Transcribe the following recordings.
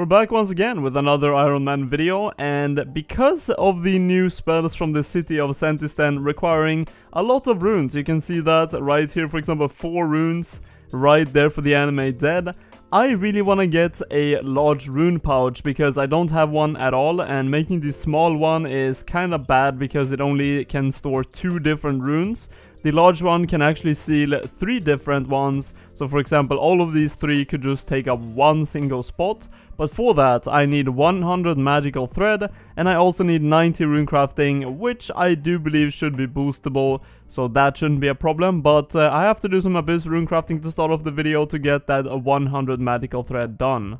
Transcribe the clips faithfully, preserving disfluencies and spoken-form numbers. We're back once again with another Iron Man video, and because of the new spells from the city of Senntisten requiring a lot of runes, you can see that right here, for example, four runes right there for the anime dead. I really want to get a large rune pouch because I don't have one at all, and making the small one is kind of bad because it only can store two different runes. The large one can actually seal three different ones, so for example all of these three could just take up one single spot. But for that I need one hundred magical thread, and I also need ninety rune crafting, which I do believe should be boostable, so that shouldn't be a problem. But uh, I have to do some abyss rune crafting to start off the video to get that one hundred magical thread done.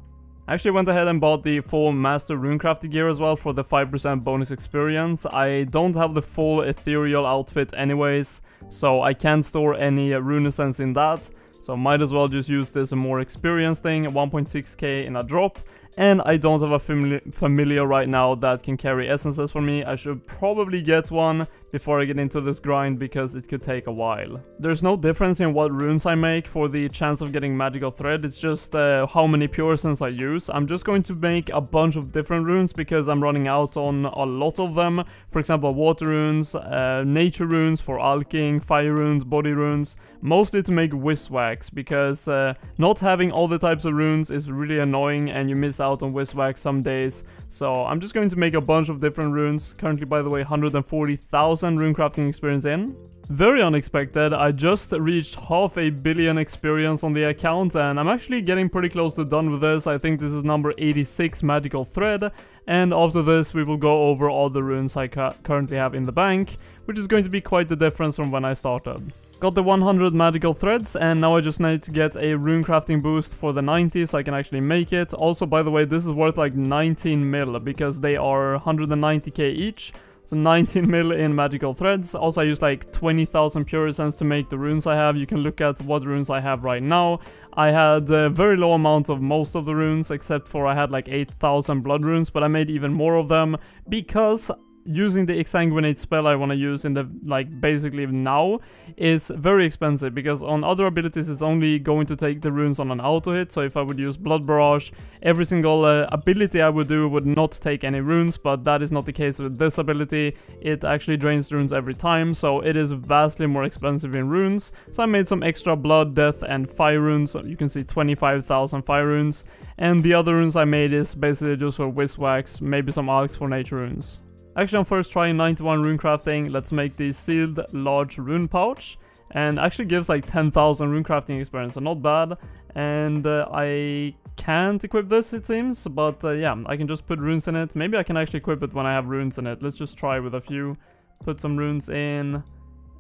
I actually went ahead and bought the full Master Runecraft gear as well for the five percent bonus experience. I don't have the full ethereal outfit anyways, so I can't store any runescence in that. So might as well just use this more experience thing, one point six K in a drop. And I don't have a famili- familiar right now that can carry essences for me. I should probably get one before I get into this grind because it could take a while. There's no difference in what runes I make for the chance of getting magical thread. It's just uh, how many pure essence I use. I'm just going to make a bunch of different runes because I'm running out on a lot of them. For example, water runes, uh, nature runes for alking, fire runes, body runes. Mostly to make Wiswax because uh, not having all the types of runes is really annoying and you miss out on Wiswax some days, so I'm just going to make a bunch of different runes. Currently, by the way, one hundred forty thousand rune crafting experience in. Very unexpected, I just reached half a billion experience on the account, and I'm actually getting pretty close to done with this. I think this is number eighty-six magical thread, and after this we will go over all the runes I currently have in the bank, which is going to be quite the difference from when I started. Got the one hundred magical threads, and now I just need to get a rune crafting boost for the ninety so I can actually make it. Also, by the way, this is worth like nineteen mil because they are one hundred ninety K each. So nineteen mil in magical threads. Also, I use like twenty thousand pure essence to make the runes I have. You can look at what runes I have right now. I had a very low amount of most of the runes, except for I had like eight thousand blood runes, but I made even more of them because using the Exsanguinate spell I want to use in the, like, basically now is very expensive because on other abilities it's only going to take the runes on an auto hit. So if I would use Blood Barrage, every single uh, ability I would do would not take any runes, but that is not the case with this ability. It actually drains runes every time, so it is vastly more expensive in runes. So I made some extra blood, death and fire runes. You can see twenty-five thousand fire runes, and the other runes I made is basically just for Wiswax, maybe some Alks for nature runes. Actually, on first try, ninety-one rune crafting. Let's make the Sealed Large Rune Pouch, and actually gives like ten thousand rune crafting experience, so not bad. And uh, I can't equip this, it seems, but uh, yeah, I can just put runes in it. Maybe I can actually equip it when I have runes in it. Let's just try with a few. Put some runes in,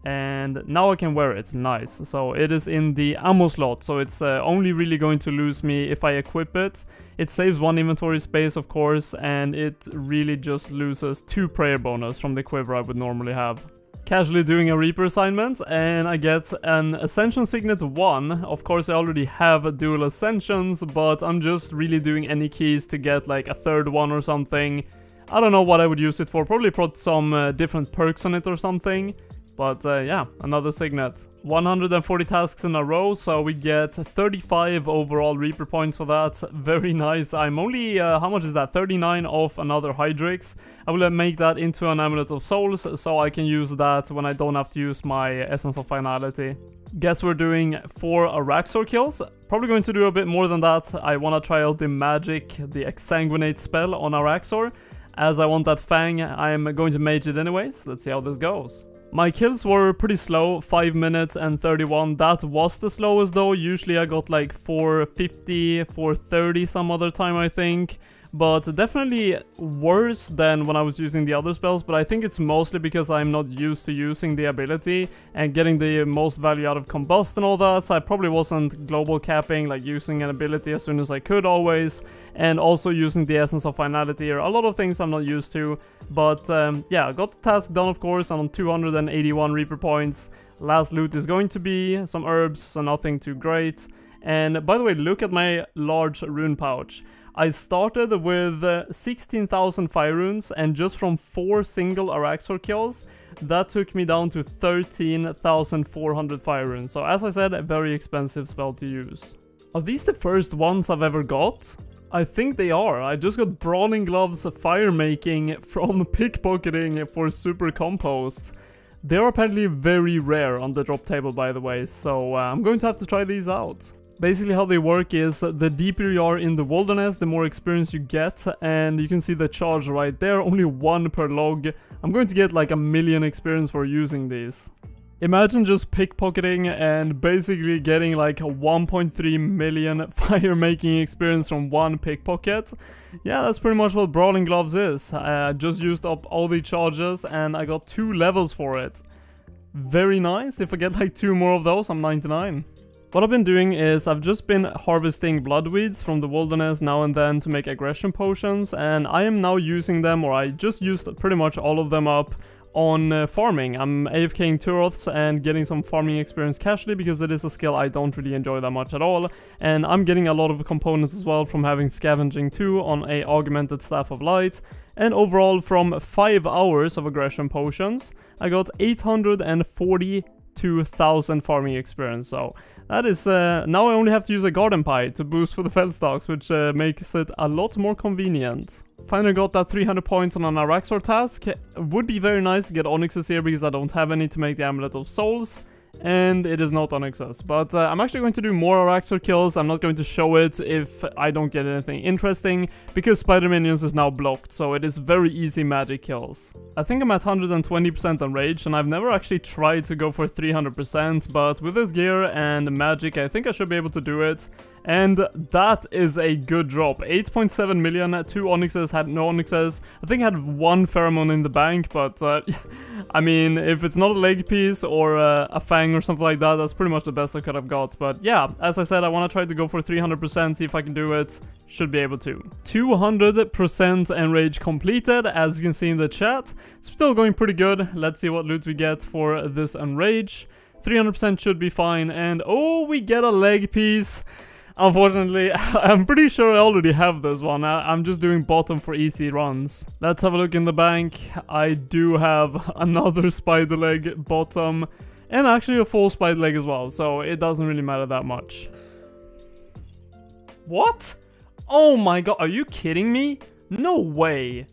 and now I can wear it. Nice. So it is in the ammo slot, so it's uh, only really going to lose me if I equip it. It saves one inventory space, of course, and it really just loses two prayer bonus from the quiver I would normally have. Casually doing a Reaper assignment, and I get an Ascension Signet one. Of course, I already have dual Ascensions, but I'm just really doing any keys to get like a third one or something. I don't know what I would use it for. Probably put some uh, different perks on it or something. But uh, yeah, another signet. one hundred forty tasks in a row, so we get thirty-five overall Reaper points for that. Very nice. I'm only, uh, how much is that? thirty-nine off another Hydrix. I will make that into an Amulet of Souls, so I can use that when I don't have to use my Essence of Finality. Guess we're doing four Araxxor kills. Probably going to do a bit more than that. I want to try out the magic, the Exsanguinate spell on Araxxor. As I want that fang, I'm going to mage it anyways. Let's see how this goes. My kills were pretty slow, five minutes and thirty-one. That was the slowest though. Usually I got like four fifty, four thirty some other time, I think. But definitely worse than when I was using the other spells, but I think it's mostly because I'm not used to using the ability and getting the most value out of combust and all that, so I probably wasn't global capping, like using an ability as soon as I could always, and also using the Essence of Finality, or a lot of things I'm not used to. But um, yeah, I got the task done, of course. I'm on two hundred eighty-one Reaper points. Last loot is going to be some herbs, so nothing too great. And by the way, look at my large rune pouch. I started with uh, sixteen thousand fire runes, and just from four single Araxxor kills, that took me down to thirteen thousand four hundred fire runes. So as I said, a very expensive spell to use. Are these the first ones I've ever got? I think they are. I just got Brawling Gloves Fire Making from pickpocketing for super compost. They are apparently very rare on the drop table, by the way, so uh, I'm going to have to try these out. Basically how they work is, the deeper you are in the wilderness, the more experience you get, and you can see the charge right there, only one per log. I'm going to get like a million experience for using these. Imagine just pickpocketing and basically getting like one point three million fire making experience from one pickpocket. Yeah, that's pretty much what Brawling Gloves is. I just used up all the charges and I got two levels for it. Very nice. If I get like two more of those, I'm ninety-nine. What I've been doing is I've just been harvesting bloodweeds from the wilderness now and then to make aggression potions, and I am now using them, or I just used pretty much all of them up on uh, farming. I'm AFKing Turoths and getting some farming experience casually because it is a skill I don't really enjoy that much at all, and I'm getting a lot of components as well from having Scavenging too on a Augmented Staff of Light, and overall from five hours of aggression potions I got eight hundred forty-two thousand farming experience, so that is uh, now I only have to use a garden pie to boost for the fell stocks, which uh, makes it a lot more convenient. Finally got that three hundred points on an Araxxor task. Would be very nice to get Onyxes here because I don't have any to make the Amulet of Souls, and it is not Onyxes, but uh, I'm actually going to do more Araxxor kills. I'm not going to show it if I don't get anything interesting, because Spider Minions is now blocked, so it is very easy magic kills. I think I'm at one hundred twenty percent on Rage, and I've never actually tried to go for three hundred percent, but with this gear and magic, I think I should be able to do it. And that is a good drop. eight point seven million, two Onyxes, had no Onyxes. I think I had one pheromone in the bank, but uh, I mean, if it's not a leg piece or uh, a fang or something like that, that's pretty much the best I could have got. But yeah, as I said, I want to try to go for three hundred percent, see if I can do it. Should be able to. two hundred percent Enrage completed, as you can see in the chat. Still going pretty good. Let's see what loot we get for this Enrage. three hundred percent should be fine, and oh, we get a leg piece. Unfortunately, I'm pretty sure I already have this one. I'm just doing bottom for easy runs. Let's have a look in the bank. I do have another spider leg bottom, and actually a full spider leg as well, so it doesn't really matter that much. What? Oh my god, are you kidding me? No way.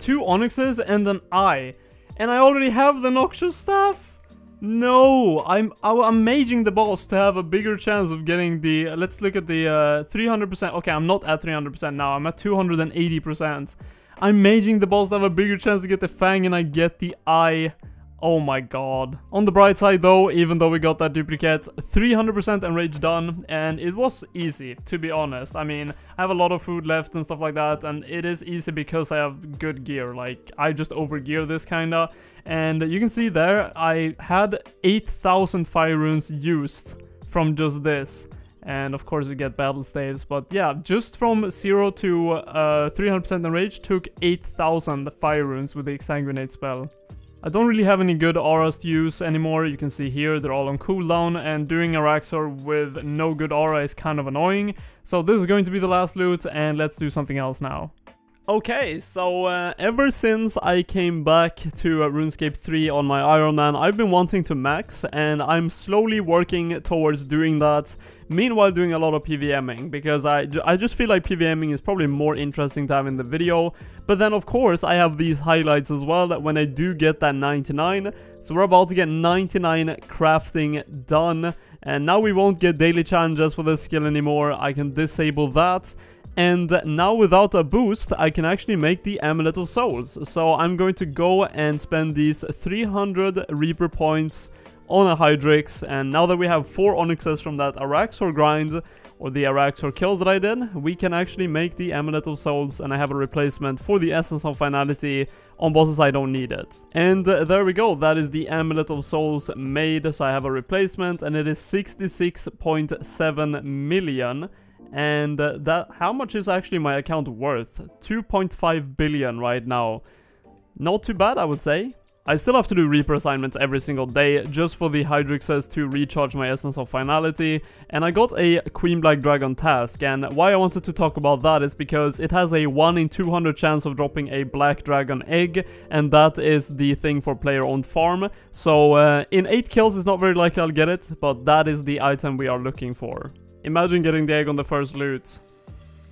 Two Onyxes and an eye, and I already have the Noxious Staff? No, I'm I'm maging the boss to have a bigger chance of getting the. Let's look at the uh, three hundred percent. Okay, I'm not at three hundred percent now. I'm at two hundred eighty percent. I'm maging the boss to have a bigger chance to get the fang, and I get the eye. Oh my god. On the bright side though, even though we got that duplicate, three hundred percent Enrage done, and it was easy, to be honest. I mean, I have a lot of food left and stuff like that, and it is easy because I have good gear. Like, I just overgear this kinda, and you can see there, I had eight thousand fire runes used from just this. And of course we get battle staves, but yeah, just from zero to uh, three hundred percent Enrage took eight thousand fire runes with the Exsanguinate spell. I don't really have any good auras to use anymore. You can see here they're all on cooldown, and doing Araxxor with no good aura is kind of annoying. So this is going to be the last loot, and let's do something else now. Okay, so uh, ever since I came back to uh, RuneScape three on my Iron Man, I've been wanting to max, and I'm slowly working towards doing that. Meanwhile, doing a lot of PVMing, because I, I just feel like PVMing is probably more interesting to have in the video. But then, of course, I have these highlights as well when I do get that ninety-nine. So we're about to get ninety-nine crafting done, and now we won't get daily challenges for this skill anymore. I can disable that. And now without a boost, I can actually make the Amulet of Souls. So I'm going to go and spend these three hundred Reaper points on a Hydrix. And now that we have four Onyxes from that Araxxor grind, or the Araxxor kills that I did, we can actually make the Amulet of Souls. And I have a replacement for the Essence of Finality on bosses I don't need it. And uh, there we go. That is the Amulet of Souls made. So I have a replacement, and it is sixty-six point seven million. And uh, that, how much is actually my account worth? two point five billion right now. Not too bad, I would say. I still have to do Reaper assignments every single day, just for the Hydrixes to recharge my Essence of Finality. And I got a Queen Black Dragon task, and why I wanted to talk about that is because it has a one in two hundred chance of dropping a Black Dragon egg, and that is the thing for player-owned farm. So uh, in eight kills, it's not very likely I'll get it, but that is the item we are looking for. Imagine getting the egg on the first loot.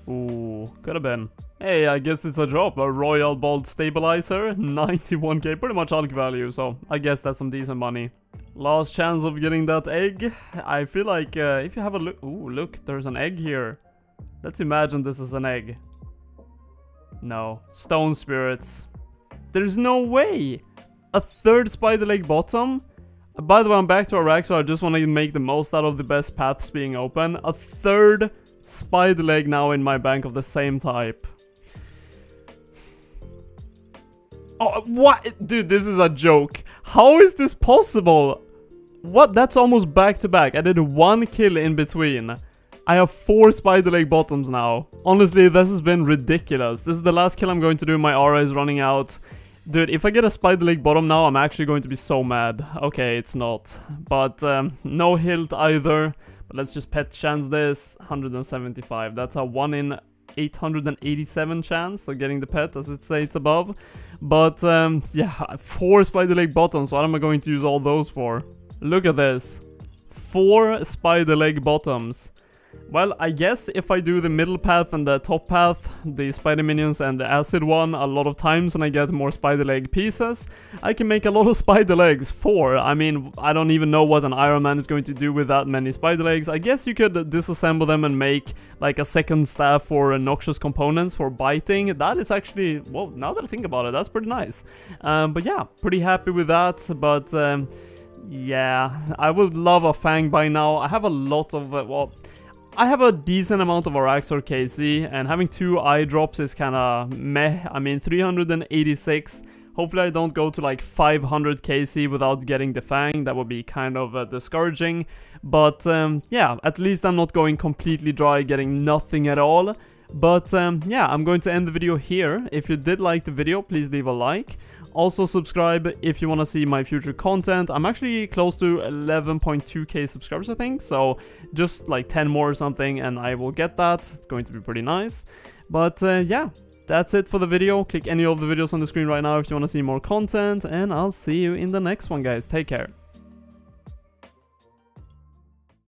Ooh, could have been. Hey, I guess it's a drop. A Royal Bolt Stabilizer, ninety-one K, pretty much alk value, so I guess that's some decent money. Last chance of getting that egg. I feel like uh, if you have a look... Ooh, look, there's an egg here. Let's imagine this is an egg. No. Stone spirits. There's no way! A third spider leg bottom? By the way, I'm back to Araxxor. I just want to make the most out of the best paths being open. A third spider leg now in my bank of the same type. Oh, what? Dude, this is a joke. How is this possible? What? That's almost back to back. I did one kill in between. I have four spider leg bottoms now. Honestly, this has been ridiculous. This is the last kill I'm going to do. My aura is running out. Dude, if I get a spider leg bottom now, I'm actually going to be so mad. Okay, it's not. But um, no hilt either. But let's just pet chance this. one hundred seventy-five. That's a one in eight hundred eighty-seven chance of getting the pet, as it says above. But um, yeah, four spider leg bottoms. What am I going to use all those for? Look at this. Four spider leg bottoms. Well, I guess if I do the middle path and the top path, the spider minions and the acid one a lot of times, and I get more spider leg pieces, I can make a lot of spider legs. Four. I mean, I don't even know what an Iron Man is going to do with that many spider legs. I guess you could disassemble them and make like a second staff for noxious components for biting. That is actually, well, now that I think about it, that's pretty nice. Um, but yeah, pretty happy with that. But um, yeah, I would love a fang by now. I have a lot of, uh, well... I have a decent amount of Araxxor K C, and having two eye drops is kinda meh. I mean, three hundred eighty-six. Hopefully I don't go to like five hundred K C without getting the fang. That would be kind of uh, discouraging. But um, yeah, at least I'm not going completely dry, getting nothing at all. But um, yeah, I'm going to end the video here. If you did like the video, please leave a like. Also subscribe if you want to see my future content. I'm actually close to eleven point two K subscribers, I think. So just like ten more or something and I will get that. It's going to be pretty nice. But uh, yeah, that's it for the video. Click any of the videos on the screen right now if you want to see more content. And I'll see you in the next one, guys. Take care.